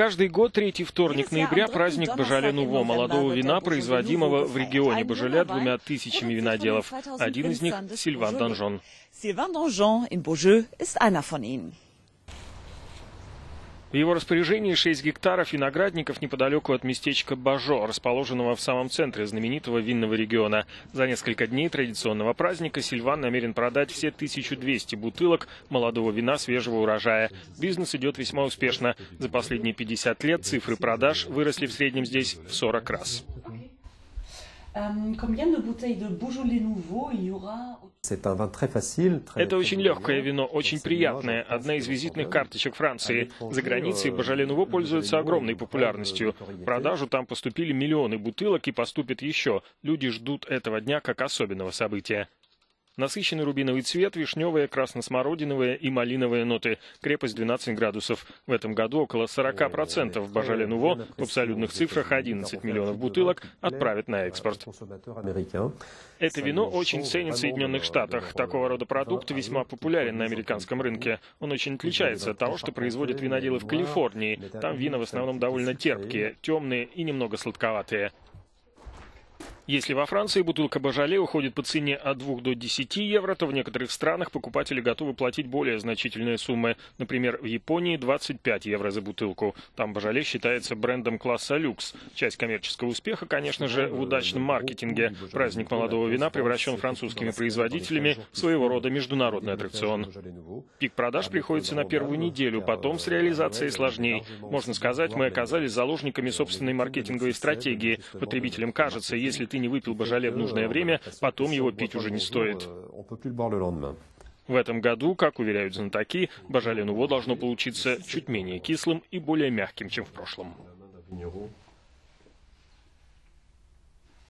Каждый год третий вторник ноября праздник Beaujolais Nouveau, молодого вина, производимого в регионе Beaujolais 2000 виноделов. Один из них – Сильван Донжон. В его распоряжении 6 гектаров виноградников неподалеку от местечка Бажо, расположенного в самом центре знаменитого винного региона. За несколько дней традиционного праздника Сильван намерен продать все 1200 бутылок молодого вина свежего урожая. Бизнес идет весьма успешно. За последние 50 лет цифры продаж выросли в среднем здесь в 40 раз. Это очень легкое вино, очень приятное, одна из визитных карточек Франции. За границей Beaujolais Nouveau пользуется огромной популярностью. В продажу там поступили миллионы бутылок и поступят еще. Люди ждут этого дня как особенного события. Насыщенный рубиновый цвет, вишневые, красно-смородиновые и малиновые ноты. Крепость 12 градусов. В этом году около 40% Beaujolais Nouveau, в абсолютных цифрах 11 миллионов бутылок, отправят на экспорт. Это вино очень ценят в Соединенных Штатах. Такого рода продукт весьма популярен на американском рынке. Он очень отличается от того, что производят виноделы в Калифорнии. Там вина в основном довольно терпкие, темные и немного сладковатые. Если во Франции бутылка Beaujolais уходит по цене от 2 до 10 евро, то в некоторых странах покупатели готовы платить более значительные суммы. Например, в Японии 25 евро за бутылку. Там Beaujolais считается брендом класса люкс. Часть коммерческого успеха, конечно же, в удачном маркетинге. Праздник молодого вина превращен французскими производителями в своего рода международный аттракцион. Пик продаж приходится на первую неделю, потом с реализацией сложней. Можно сказать, мы оказались заложниками собственной маркетинговой стратегии. Потребителям кажется, если ты не выпил Beaujolais в нужное время, потом его пить уже не стоит. В этом году, как уверяют знатоки, Beaujolais Nouveau должно получиться чуть менее кислым и более мягким, чем в прошлом.